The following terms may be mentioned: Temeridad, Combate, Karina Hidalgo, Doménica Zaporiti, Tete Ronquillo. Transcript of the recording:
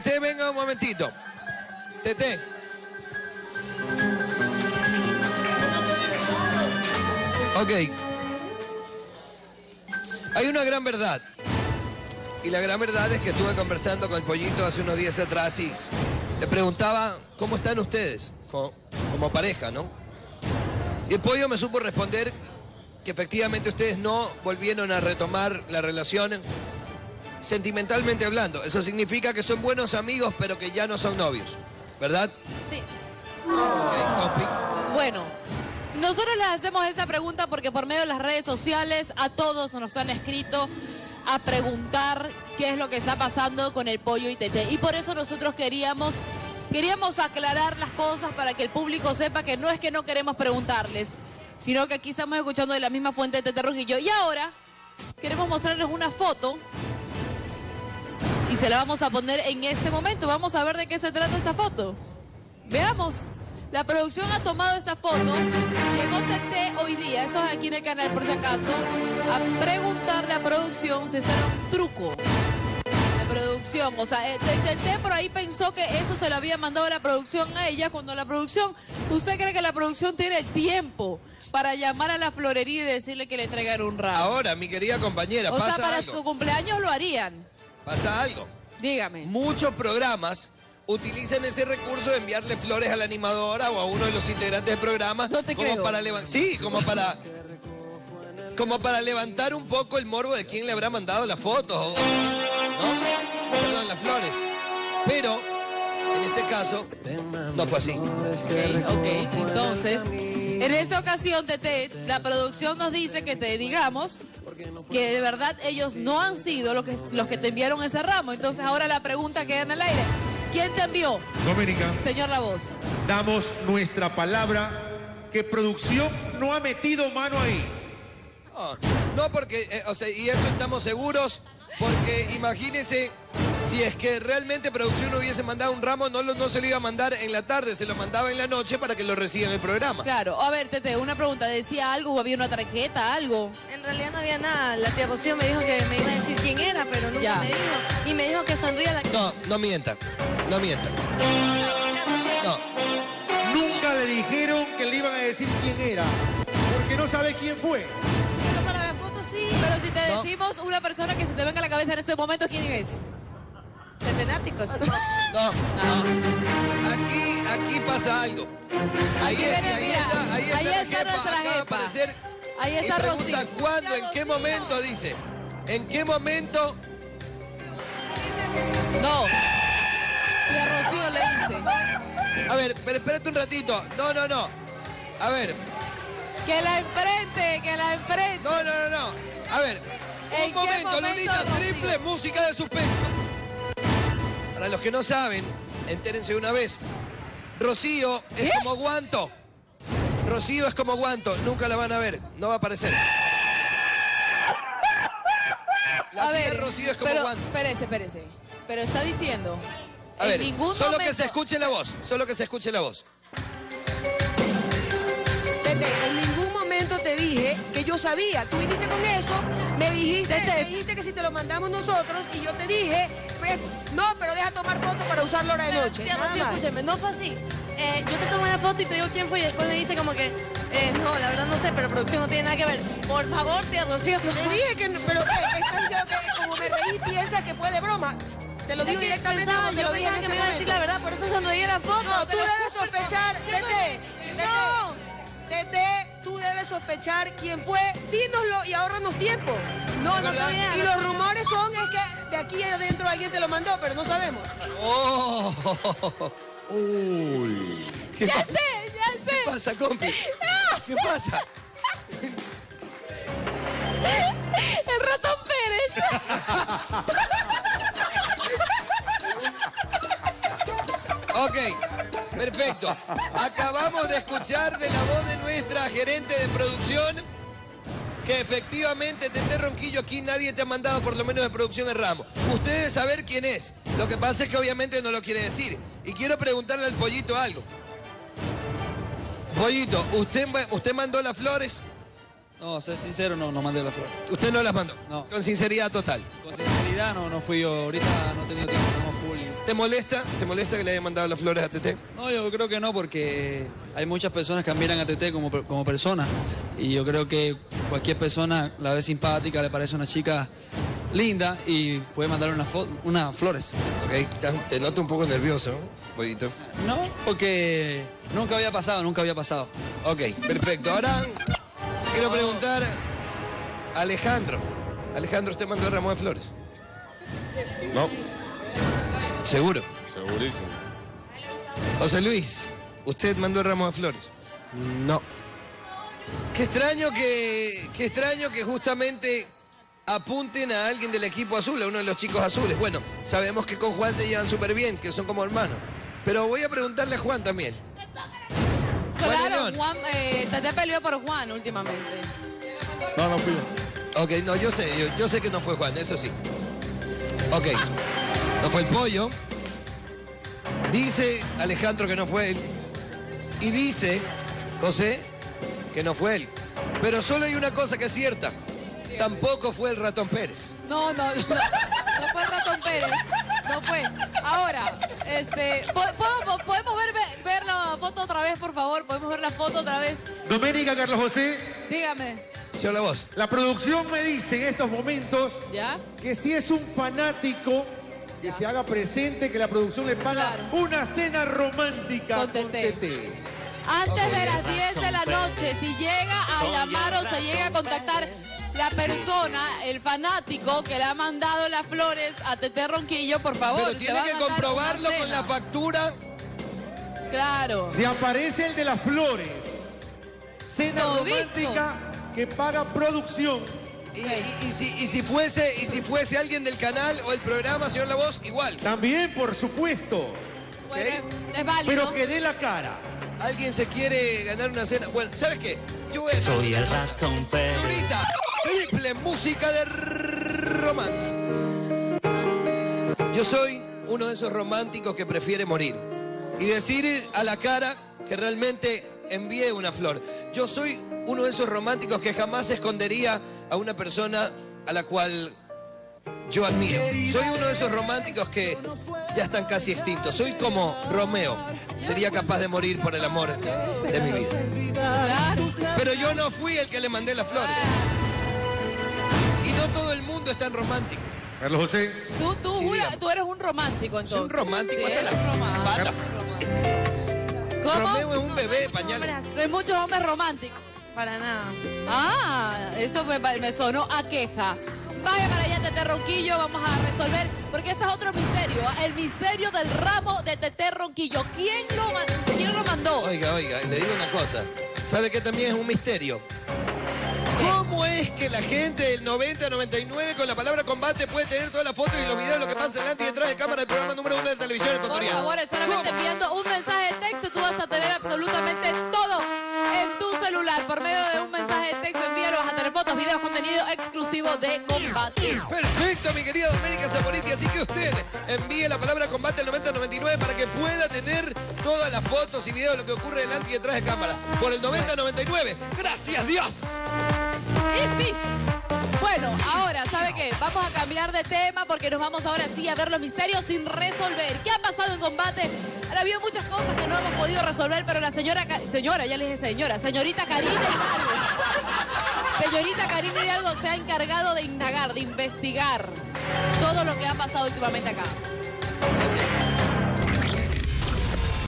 Tete, venga un momentito. Tete. Ok. Hay una gran verdad. Y la gran verdad es que estuve conversando con el Pollito hace unos días atrás y le preguntaba cómo están ustedes como pareja, ¿no? Y el Pollo me supo responder que efectivamente ustedes no volvieron a retomar la relación sentimentalmente hablando. Eso significa que son buenos amigos, pero que ya no son novios, ¿verdad? Sí. Okay, bueno, nosotros les hacemos esa pregunta porque por medio de las redes sociales a todos nos han escrito a preguntar qué es lo que está pasando con el Pollo y Tete. Y por eso nosotros queríamos aclarar las cosas para que el público sepa que no queremos preguntarles, sino que aquí estamos escuchando de la misma fuente de Tete Ronquillo. Y ahora queremos mostrarles una foto y se la vamos a poner en este momento. Vamos a ver de qué se trata esta foto. Veamos. La producción ha tomado esta foto. Llegó Tete hoy día, esto es aquí en el canal por si acaso, a preguntarle a producción si eso era un truco de producción. O sea, Tete por ahí pensó que eso se lo había mandado la producción a ella, cuando la producción... ¿Usted cree que la producción tiene el tiempo para llamar a la florería y decirle que le traigan un ramo? Ahora, mi querida compañera, pasa algo. O sea, para su cumpleaños lo harían. Pasa algo. Dígame. Muchos programas utilizan ese recurso de enviarle flores a la animadora o a uno de los integrantes del programa. No te creo. Sí, como para levantar un poco el morbo de quién le habrá mandado las fotos. ¿No? Perdón, las flores. Pero, en este caso, no fue así. Ok, entonces... En esta ocasión, Tete, la producción nos dice que te digamos que de verdad ellos no han sido los que te enviaron ese ramo. Entonces ahora la pregunta queda en el aire. ¿Quién te envió? Doménica. Señor La Voz. Damos nuestra palabra que producción no ha metido mano ahí. No, porque, o sea, y eso estamos seguros, porque imagínense... Si es que realmente producción hubiese mandado un ramo, no se lo iba a mandar en la tarde, se lo mandaba en la noche para que lo reciba en el programa. Claro. A ver, Tete, una pregunta. ¿Decía algo o había una tarjeta, algo? En realidad no había nada. La tía Rocío me dijo que me iba a decir quién era, pero nunca me dijo. Y me dijo que sonría la... No, no mienta. No mienta. No. Nunca le dijeron que le iban a decir quién era, porque no sabe quién fue. Pero para la foto sí. Pero si te decimos una persona que se te venga a la cabeza en este momento, ¿quién es? Tetenáticos. No. Aquí pasa algo. Ahí está la jefa. Acaba de aparecer. Ahí está Rocío. Y pregunta cuándo, en qué momento, dice. ¿En qué momento? No. Y a Rocío le dice. A ver, pero espérate un ratito. No. A ver. Que la enfrente. No. A ver. Un momento, Lunita, triple música de suspenso. Para los que no saben, entérense una vez. Rocío es como Guanto. Rocío es como Guanto. Nunca la van a ver. No va a aparecer. A ver, Rocío es como Guanto. Espérese. Pero está diciendo... A ver, solo que se escuche la voz. Tete, en ningún momento te dije que yo sabía. Tú viniste con eso, me dijiste que si te lo mandamos nosotros y yo te dije... No, pero deja tomar fotos para usarlo ahora de noche. Tía Rocío, escúchame, no fue así. Yo te tomo la foto y te digo quién fue y después me dice como que... no, la verdad no sé, pero producción no tiene nada que ver. Por favor, tía Rocío. No. Te dije que no, pero ¿qué? Estás diciendo que como me reí piensa que fue de broma. Te lo digo directamente como te lo dije en ese momento. Yo pensaba que me iba a decir la verdad, por eso sonreí la foto. No, tú debes sospechar, Tete, tú debes sospechar quién fue. Dínoslo y ahorranos tiempo. No sabía. Y los rumores son es que de aquí adentro alguien te lo mandó, pero no sabemos. Uy. Ya sé. ¿Qué pasa, compi? ¿Qué pasa? El ratón Pérez. Ok. Perfecto. Acabamos de escuchar de la voz de nuestra gerente de producción que efectivamente, Tete Ronquillo, aquí nadie te ha mandado, por lo menos de producción, el ramo. Ustedes saben quién es. Lo que pasa es que obviamente no lo quiere decir. Y quiero preguntarle al Pollito algo. Pollito, ¿usted mandó las flores? No, ser sincero, no mandé las flores. ¿Usted no las mandó? No. Con sinceridad total. Con sinceridad. realidad no fui yo, ahorita no he tenido tiempo, estamos full. ¿Te molesta que le haya mandado las flores a Tete? No, yo creo que no, porque hay muchas personas que admiran a Tete como persona. Y yo creo que cualquier persona la ve simpática, le parece una chica linda y puede mandarle unas flores. Okay. Te noto un poco nervioso, un poquito. No, porque nunca había pasado. Ok, perfecto. Ahora quiero preguntar a Alejandro. Alejandro, ¿usted mandó ramo de flores? No. ¿Seguro? Segurísimo. José Luis, ¿usted mandó ramo de flores? No. Qué extraño que justamente apunten a alguien del equipo azul, a uno de los chicos azules. Bueno, sabemos que con Juan se llevan súper bien, que son como hermanos. Pero voy a preguntarle a Juan también. Claro, Juan, Tete peleó por Juan últimamente. No fui yo. Ok, no, yo sé que no fue Juan, eso sí. Ok, no fue el pollo. Dice Alejandro que no fue él. Y dice José que no fue él. Pero solo hay una cosa que es cierta. Tampoco fue el Ratón Pérez. No fue el Ratón Pérez. No fue. Ahora, ¿podemos ver la foto otra vez, por favor? ¿Podemos ver la foto otra vez? Doménica, Carlos José. Dígame. Yo la voz. La producción me dice en estos momentos que si es un fanático, que se haga presente, que la producción le paga una cena romántica con Tete. Antes de las 10 de la noche, si llega a llamar o se llega a contactar la persona, el fanático que le ha mandado las flores a Tete Ronquillo, por favor. Pero tiene que comprobarlo con la factura. Claro. Si aparece el de las flores, cena romántica que paga producción. Y si fuese alguien del canal o el programa, señor La Voz, igual. También, por supuesto. Bueno, es válido. Pero que dé la cara. Alguien se quiere ganar una cena. Bueno, ¿sabes qué? Yo voy a soy el Ratón Pérez. Ahorita, triple música de romance. Yo soy uno de esos románticos que prefiere morir y decir a la cara que realmente envié una flor. Yo soy uno de esos románticos que jamás escondería a una persona a la cual yo admiro. Soy uno de esos románticos que ya están casi extintos. Soy como Romeo. Sería capaz de morir por el amor de mi vida. Pero yo no fui el que le mandé las flores. Y no todo el mundo es tan romántico. Carlos José. Tú eres un romántico, entonces. Soy un romántico. Sí, ¿Cómo? Romeo es un bebé de pañales. Hay muchos hombres románticos. Para nada. Ah, eso me sonó a queja. Vaya para allá, Tete Ronquillo, vamos a resolver, porque este es otro misterio, el misterio del ramo de Tete Ronquillo. ¿Quién lo mandó? Oiga, le digo una cosa, ¿sabe qué también es un misterio? ¿Cómo es que la gente del 90-99 con la palabra combate puede tener todas las fotos y los videos de lo que pasa delante y detrás de cámara del programa número 1 de televisión ecuatoriana? Por favor, es solamente enviando un mensaje de texto, tú vas a tener absolutamente todo en tu celular. Por medio de un mensaje de texto, envíalo, vas a tener fotos, videos, contenido exclusivo de combate. Perfecto, mi querida Doménica Zaporiti. Así que usted envíe la palabra combate al 90-99 para que pueda tener todas las fotos y videos de lo que ocurre delante y detrás de cámara. Por el 90-99. ¡Gracias, Dios! Y sí. Bueno, ahora, ¿sabe qué? Vamos a cambiar de tema porque nos vamos ahora sí a ver los misterios sin resolver. ¿Qué ha pasado en combate? Ha habido muchas cosas que no hemos podido resolver, pero la señorita Karina Hidalgo. Señorita Karina Hidalgo se ha encargado de indagar, de investigar todo lo que ha pasado últimamente acá.